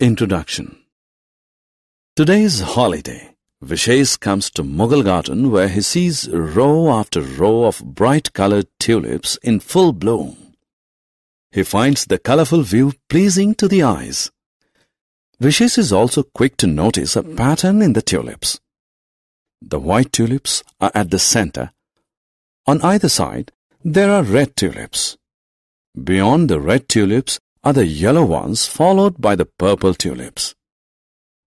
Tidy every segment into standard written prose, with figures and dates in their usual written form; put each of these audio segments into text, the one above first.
Introduction. Today's holiday, Vishesh comes to Mughal Garden where he sees row after row of bright-colored tulips in full bloom. He finds the colorful view pleasing to the eyes. Vishesh is also quick to notice a pattern in the tulips. The white tulips are at the center. On either side, there are red tulips. Beyond the red tulips are the yellow ones followed by the purple tulips.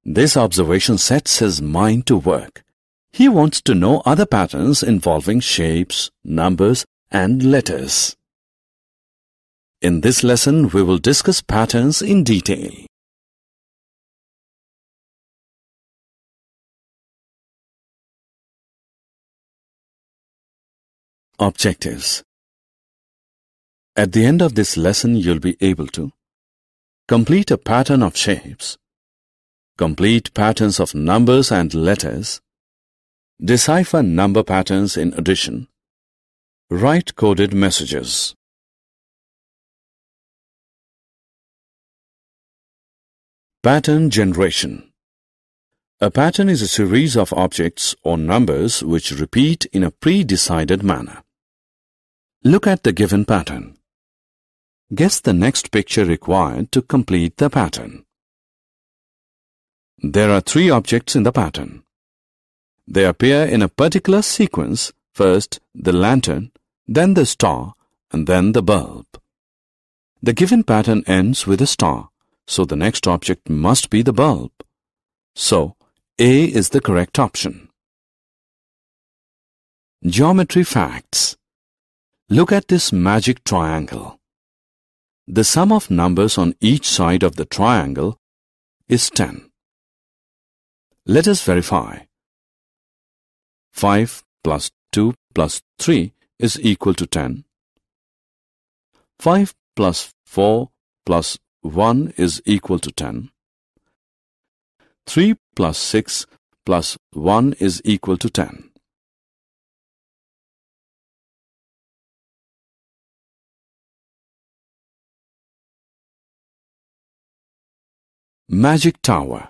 This observation sets his mind to work. He wants to know other patterns involving shapes, numbers, and letters. In this lesson, we will discuss patterns in detail. Objectives. At the end of this lesson, you'll be able to complete a pattern of shapes, complete patterns of numbers and letters, decipher number patterns in addition, write coded messages. Pattern generation. A pattern is a series of objects or numbers which repeat in a pre-decided manner. Look at the given pattern. Guess the next picture required to complete the pattern. There are three objects in the pattern. They appear in a particular sequence, first the lantern, then the star, and then the bulb. The given pattern ends with a star, so the next object must be the bulb. So, A is the correct option. Geometry facts. Look at this magic triangle. The sum of numbers on each side of the triangle is 10. Let us verify. 5 plus 2 plus 3 is equal to 10. 5 plus 4 plus 1 is equal to 10. 3 plus 6 plus 1 is equal to 10. Magic tower.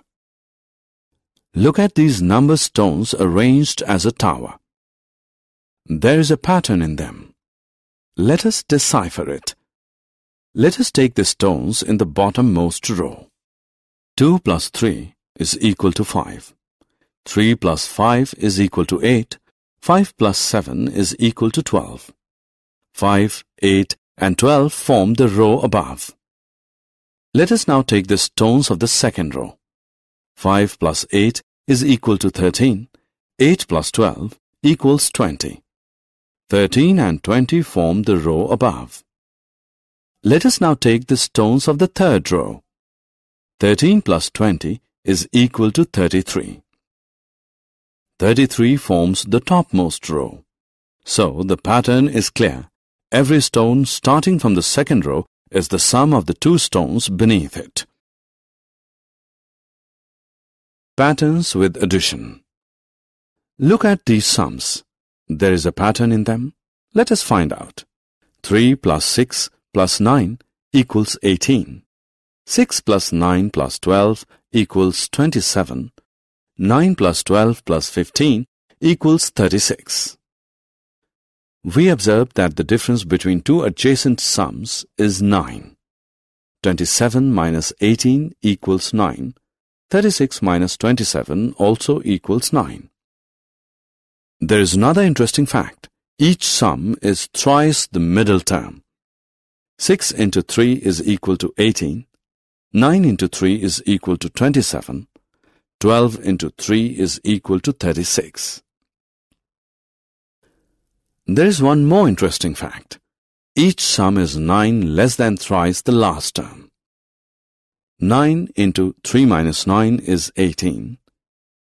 Look at these number stones arranged as a tower. There is a pattern in them. Let us decipher it. Let us take the stones in the bottommost row. 2 plus 3 is equal to 5. 3 plus 5 is equal to 8. 5 plus 7 is equal to 12. 5, 8, and 12 form the row above. Let us now take the stones of the second row. 5 plus 8 is equal to 13. 8 plus 12 equals 20. 13 and 20 form the row above. Let us now take the stones of the third row. 13 plus 20 is equal to 33. 33 forms the topmost row. So, the pattern is clear. Every stone starting from the second row is the sum of the two stones beneath it. Patterns with addition. Look at these sums. There is a pattern in them. Let us find out. 3 plus 6 plus 9 equals 18. 6 plus 9 plus 12 equals 27. 9 plus 12 plus 15 equals 36. We observe that the difference between two adjacent sums is 9. 27 minus 18 equals 9. 36 minus 27 also equals 9. There is another interesting fact. Each sum is thrice the middle term. 6 into 3 is equal to 18. 9 into 3 is equal to 27. 12 into 3 is equal to 36. There is one more interesting fact. Each sum is 9 less than thrice the last term. 9 into 3 minus 9 is 18.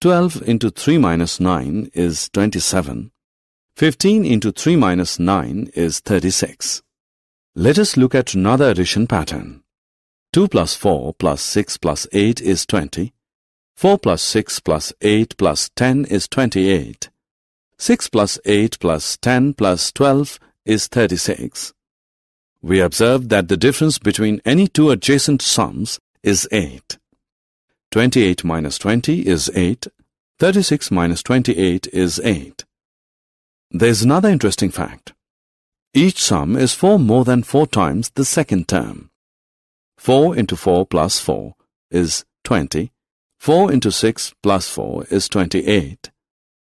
12 into 3 minus 9 is 27. 15 into 3 minus 9 is 36. Let us look at another addition pattern. 2 plus 4 plus 6 plus 8 is 20. 4 plus 6 plus 8 plus 10 is 28. 6 plus 8 plus 10 plus 12 is 36. We observe that the difference between any two adjacent sums is 8. 28 minus 20 is 8. 36 minus 28 is 8. There's another interesting fact. Each sum is 4 more than 4 times the second term. 4 into 4 plus 4 is 20. 4 into 6 plus 4 is 28.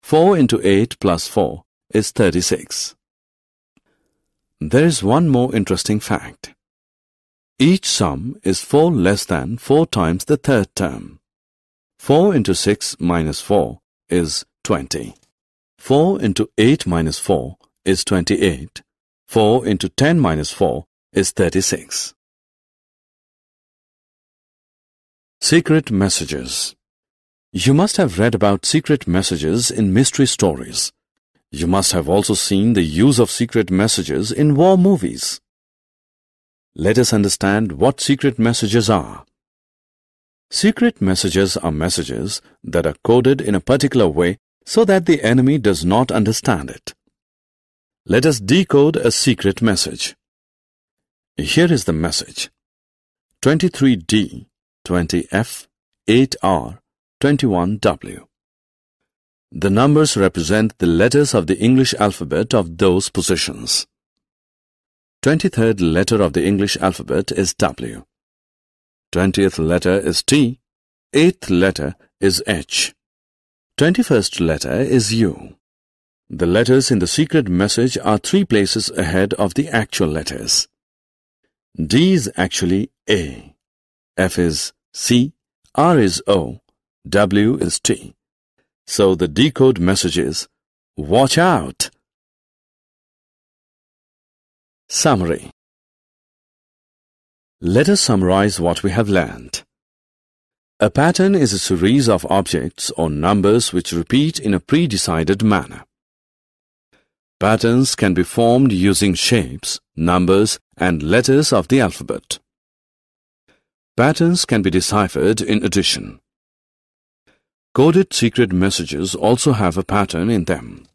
4 into 8 plus 4 is 36. There is one more interesting fact. Each sum is 4 less than 4 times the third term. 4 into 6 minus 4 is 20. 4 into 8 minus 4 is 28. 4 into 10 minus 4 is 36. Secret messages. You must have read about secret messages in mystery stories. You must have also seen the use of secret messages in war movies. Let us understand what secret messages are. Secret messages are messages that are coded in a particular way so that the enemy does not understand it. Let us decode a secret message. Here is the message. 23D, 20F, 8R, 21W. The numbers represent the letters of the English alphabet of those positions. 23rd letter of the English alphabet is W. 20th letter is T. 8th letter is H. 21st letter is U. The letters in the secret message are 3 places ahead of the actual letters. D is actually A. F is C. R is O. W is T. So the decode message is, watch out! Summary. Let us summarize what we have learned. A pattern is a series of objects or numbers which repeat in a pre-decided manner. Patterns can be formed using shapes, numbers, and letters of the alphabet. Patterns can be deciphered in addition. Coded secret messages also have a pattern in them.